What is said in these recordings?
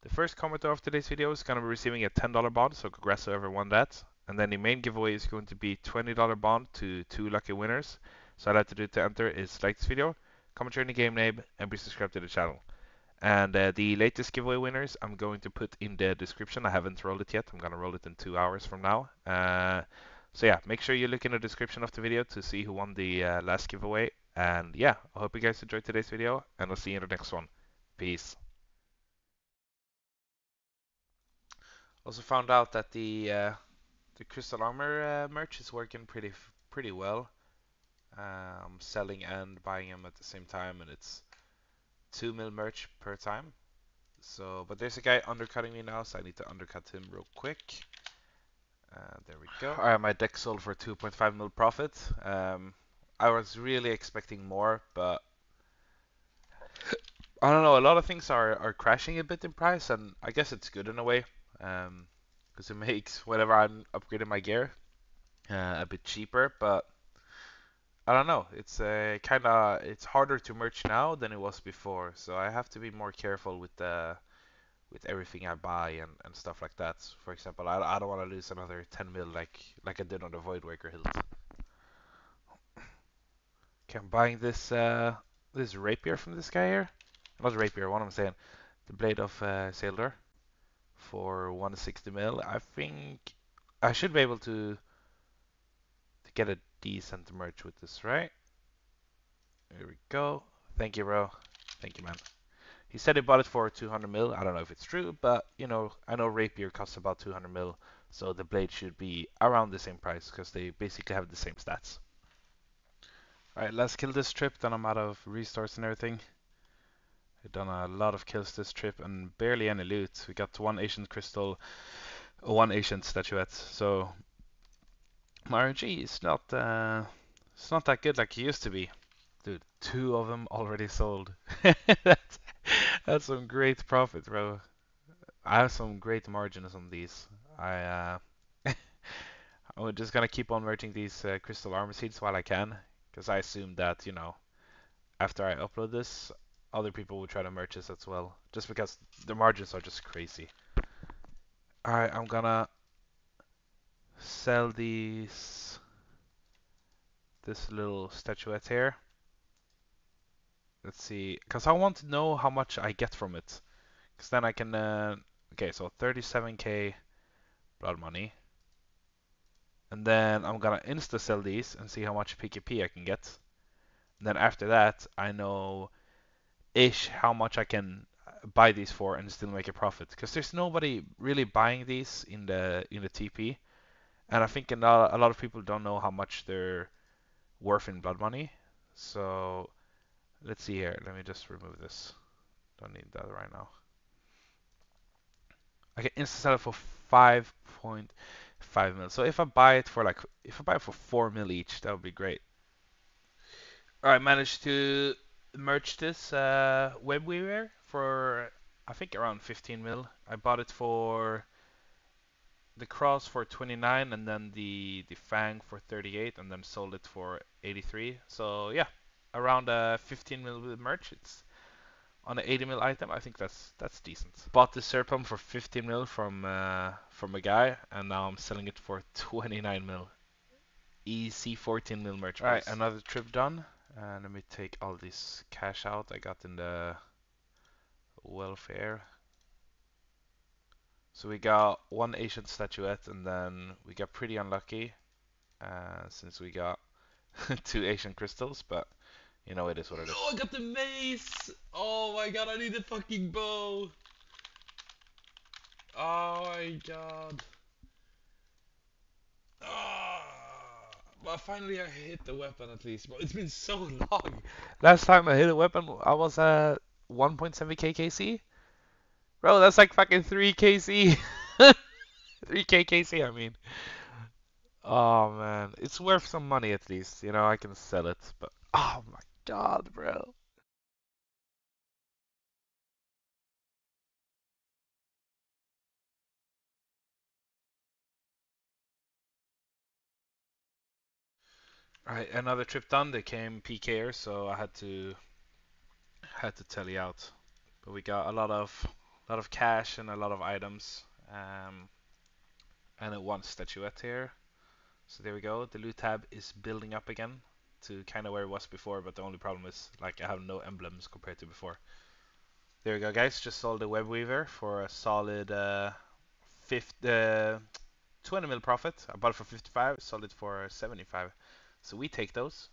The first commenter of today's video is going to be receiving a $10 bond, so congrats to everyone that. And then the main giveaway is going to be $20 bond to 2 lucky winners. So all I have to do to enter is like this video, comment your game name, and be subscribed to the channel. And the latest giveaway winners I'm going to put in the description. I haven't rolled it yet. I'm going to roll it in 2 hours from now. So yeah, make sure you look in the description of the video to see who won the last giveaway. And yeah, I hope you guys enjoyed today's video, and I'll see you in the next one. Peace. Also found out that the crystal armor merch is working pretty well. I'm selling and buying them at the same time, and it's 2 mil merch per time. So, but there's a guy undercutting me now, so I need to undercut him real quick. There we go. All right, my deck sold for 2.5 mil profit. I was really expecting more, but I don't know. A lot of things are crashing a bit in price, and I guess it's good in a way, because it makes whatever I'm upgrading my gear a bit cheaper. But I don't know. It's it's harder to merch now than it was before, so I have to be more careful with everything I buy and stuff like that. For example, I don't want to lose another 10 mil like I did on the Void Waker hills. Okay, I'm buying this this rapier from this guy here. Not rapier, what I'm saying, the blade of Sailor for 160 mil. I think I should be able to get a decent merch with this, right? Here we go. Thank you, bro. Thank you, man. He said he bought it for 200 mil. I don't know if it's true, but you know, I know rapier costs about 200 mil, so the blade should be around the same price because they basically have the same stats. All right, let's kill this trip. Then I'm out of restores and everything. I've done a lot of kills this trip and barely any loot. We got 1 ancient crystal, 1 ancient statuette. So my RNG is not it's not that good like it used to be. Dude, 2 of them already sold. That's some great profit, bro. I have some great margins on these. I'm just gonna keep on merging these crystal armor seeds while I can, because I assume that, you know, after I upload this, other people will try to merge this as well, just because the margins are just crazy. All right, I'm gonna sell these. This little statuette here. Let's see, because I want to know how much I get from it, because then I can. Okay, so 37k blood money, and then I'm gonna insta sell these and see how much PKP I can get. And then after that, I know ish how much I can buy these for and still make a profit, because there's nobody really buying these in the TP, and I think a lot of people don't know how much they're worth in blood money. So let's see here. Let me just remove this. Don't need that right now. I can insta sell it for 5.5 mil. So if I buy it for if I buy it for 4 mil each, that would be great. All right, managed to merge this webweaver for I think around 15 mil. I bought it for the cross for 29, and then the fang for 38, and then sold it for 83. So yeah, around 15 mil merch. It's on an 80 mil item. I think that's decent. Bought the serpent for 15 mil from a guy, and now I'm selling it for 29 mil. Easy 14 mil merch. All right, another trip done. Let me take all this cash out I got in the welfare. So we got 1 ancient statuette, and then we got pretty unlucky since we got 2 ancient crystals, but you know, it is what it is. Oh, I got the mace! Oh my god, I need the fucking bow! Oh my god. Ah, but finally I hit the weapon at least, but it's been so long. Last time I hit a weapon, I was at 1.7k KC. Bro, that's like fucking 3 KC. 3k KC, I mean. Oh man, it's worth some money at least. You know, I can sell it, but oh my god, bro. Alright, another trip done. They came PKer, so I had to tally out. But we got a lot of a lot of cash and a lot of items, and one statuette here. So there we go. The loot tab is building up again to kind of where it was before, but the only problem is like I have no emblems compared to before. There we go, guys. Just sold the webweaver for a solid 20 mil profit. I bought it for 55, sold it for 75. So we take those.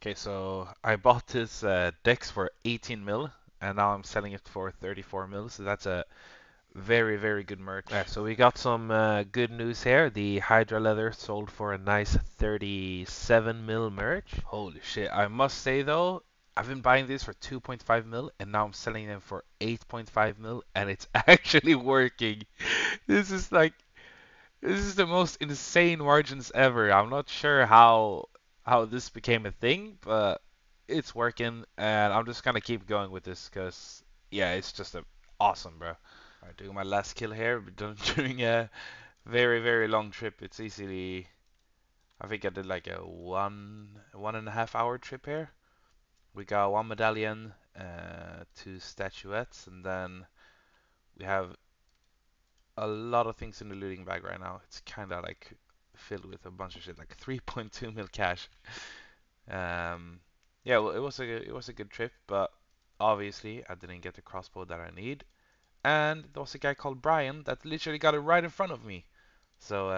Okay, so I bought this dex for 18 mil, and now I'm selling it for 34 mil. So that's a very, very good merch. Yeah, so we got some good news here. The Hydra Leather sold for a nice 37 mil merch. Holy shit. I must say though, I've been buying these for 2.5 mil and now I'm selling them for 8.5 mil and it's actually working. This is the most insane margins ever. I'm not sure how this became a thing, but it's working and I'm just going to keep going with this because, yeah, it's just awesome, bro. Alright, doing my last kill here. Doing a very, very long trip. It's easily, I think I did like a one and a half hour trip here. We got one medallion, two statuettes, and then we have a lot of things in the looting bag right now. It's kind of like filled with a bunch of shit, like 3.2 mil cash. Yeah, well, it was a good trip, but obviously I didn't get the crossbow that I need. And there was a guy called Brian that literally got it right in front of me. So,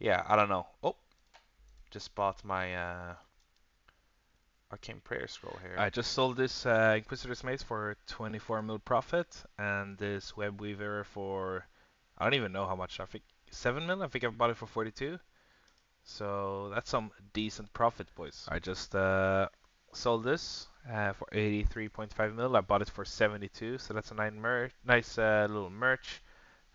yeah, I don't know. Oh, just bought my Arcane Prayer Scroll here. I just sold this Inquisitor's Mace for 24 mil profit. And this Web Weaver for, I don't even know how much. I think 7 mil? I think I bought it for 42. So that's some decent profit, boys. I just sold this for 83.5 mil. I bought it for 72, so that's a nice little merch.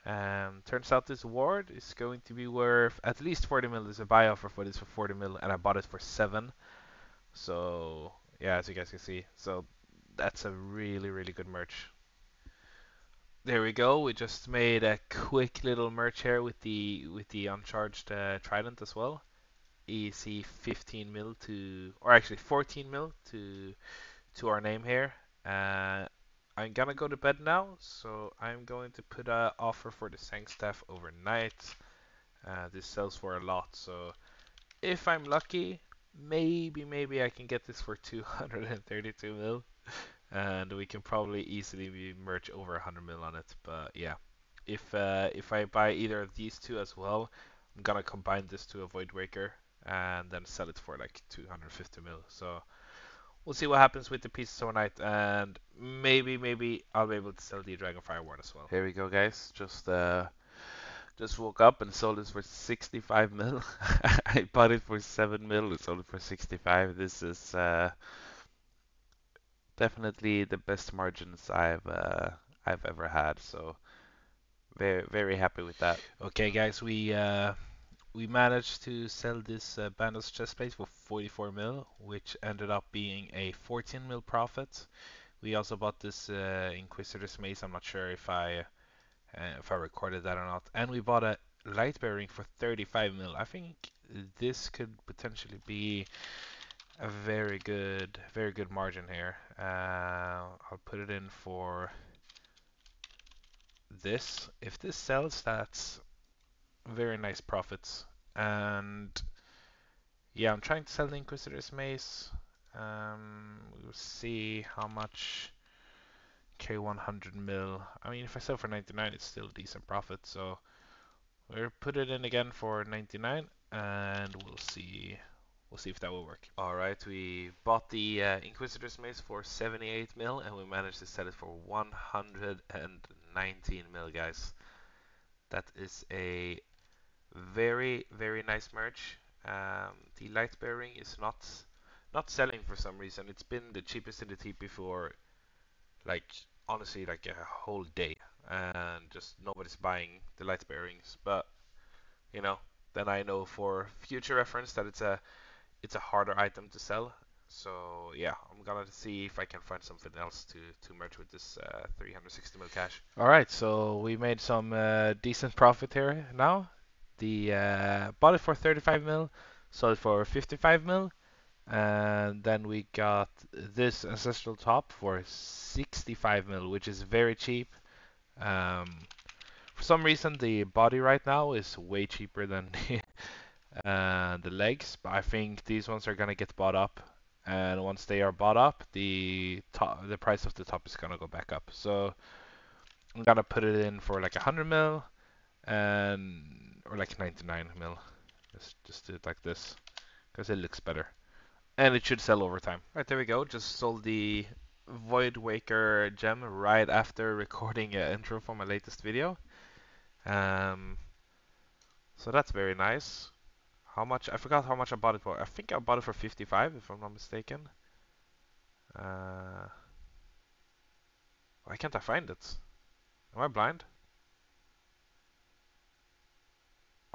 Turns out this ward is going to be worth at least 40 mil. There's a buy offer for this for 40 mil, and I bought it for 7. So yeah, as you guys can see, so that's a really, really good merch. There we go. We just made a quick little merch here with the uncharged trident as well. Easy 15 mil to, or actually 14 mil to our name here. I'm gonna go to bed now, so I'm going to put an offer for the sang staff overnight. This sells for a lot, so if I'm lucky, maybe I can get this for 232 mil, and we can probably easily merge over 100 mil on it. But yeah, if I buy either of these two as well, I'm gonna combine this to a Void Waker and then sell it for like 250 mil. So we'll see what happens with the pieces overnight, and maybe I'll be able to sell the Dragonfire Ward as well. Here we go, guys. Just woke up and sold this for 65 mil. I bought it for 7 mil and sold it for 65. This is definitely the best margins I've ever had. So very, very happy with that. Okay, guys, we managed to sell this Bandos chestplate for 44 mil, which ended up being a 14 mil profit. We also bought this Inquisitor's Mace. I'm not sure if I recorded that or not. And we bought a light bearing for 35 mil. I think this could potentially be a very good margin here. I'll put it in for this. If this sells, that's very nice profits. And yeah, I'm trying to sell the Inquisitor's Mace. We'll see how much. K100 mil. I mean, if I sell for 99, it's still a decent profit. So we'll put it in again for 99, and we'll see if that will work. All right, we bought the Inquisitor's Mace for 78 mil, and we managed to sell it for 119 mil, guys. That is a very, very nice merch. The light bearing is not selling for some reason. It's been the cheapest in the TP for, like, honestly, like a whole day, and just nobody's buying the light bearings. But you know, then I know for future reference that it's a harder item to sell. So yeah, I'm gonna see if I can find something else to merge with this 360 mil cash. All right, so we made some decent profit here now. The bought it for 35 mil, sold it for 55 mil, And then we got this ancestral top for 65 mil, which is very cheap. For some reason, the body right now is way cheaper than the legs, but I think these ones are gonna get bought up. And once they are bought up, the price of the top is gonna go back up. So I'm gonna put it in for like 100 mil, and or like 99 mil. Let's just do it like this because it looks better. And it should sell over time. Right, there we go. Just sold the Void Waker gem right after recording an intro for my latest video. So that's very nice. How much? I forgot how much I bought it for. I think I bought it for 55, if I'm not mistaken. Why can't I find it? Am I blind?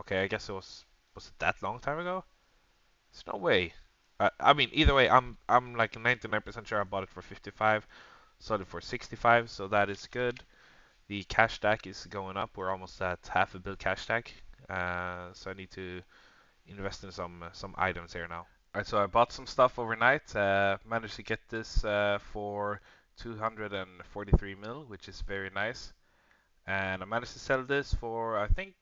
Okay, I guess it was it that long time ago? There's no way. I mean, either way, I'm like 99% sure I bought it for 55, sold it for 65, so that is good. The cash stack is going up. We're almost at half a bill cash stack, so I need to invest in some items here now. Alright, so I bought some stuff overnight. Managed to get this for 243 mil, which is very nice. And I managed to sell this for, I think,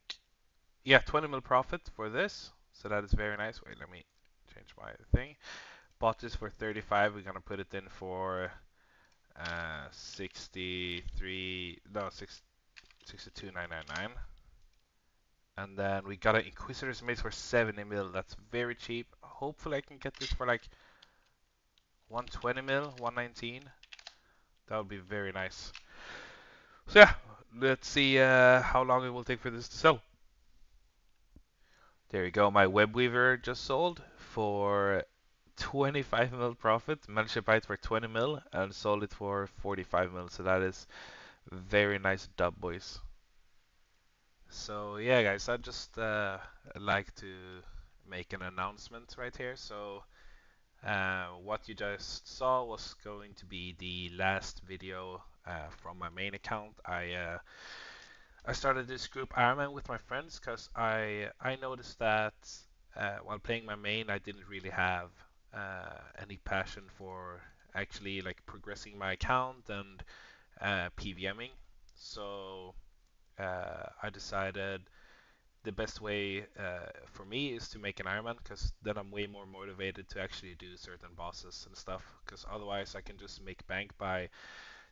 yeah, 20 mil profit for this, so that is very nice. Wait, let me change my thing. Bought this for 35. We're gonna put it in for 62,999. And then we got an Inquisitor's Mace for 70 mil. That's very cheap. Hopefully I can get this for like 120 mil, 119. That would be very nice. So yeah, let's see how long it will take for this to sell. There you go. My webweaver just sold for 25 mil profit. Managed to buy it for 20 mil and sold it for 45 mil. So that is very nice dub, boys. So yeah, guys, I just like to make an announcement right here. So what you just saw was going to be the last video from my main account. I started this group Ironman with my friends because I noticed that while playing my main, I didn't really have any passion for actually like progressing my account and PVMing. So I decided the best way for me is to make an Ironman, because then I'm way more motivated to actually do certain bosses and stuff, because otherwise I can just make bank by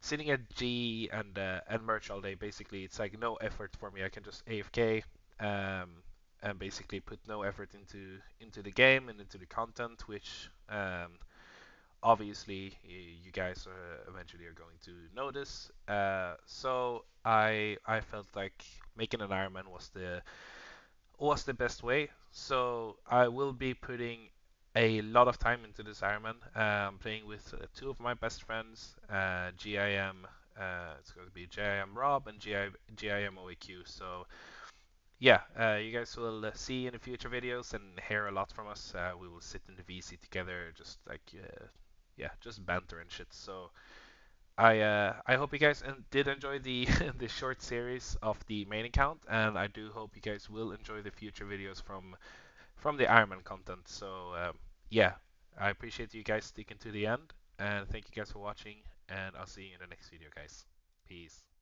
sitting at G and merch all day. Basically, it's like no effort for me. I can just AFK and basically put no effort into the game and into the content, which obviously you guys eventually are going to notice. So I felt like making an Ironman was the best way. So I will be putting a lot of time into this Ironman. I'm playing with two of my best friends, GIM. It's going to be GIM Rob and GIM OAQ. So yeah, you guys will see in the future videos and hear a lot from us. We will sit in the VC together, just like yeah, just banter and shit. So I hope you guys did enjoy the the short series of the main account, and I do hope you guys will enjoy the future videos from the Ironman content. So yeah, I appreciate you guys sticking to the end, and thank you guys for watching, and I'll see you in the next video, guys. Peace.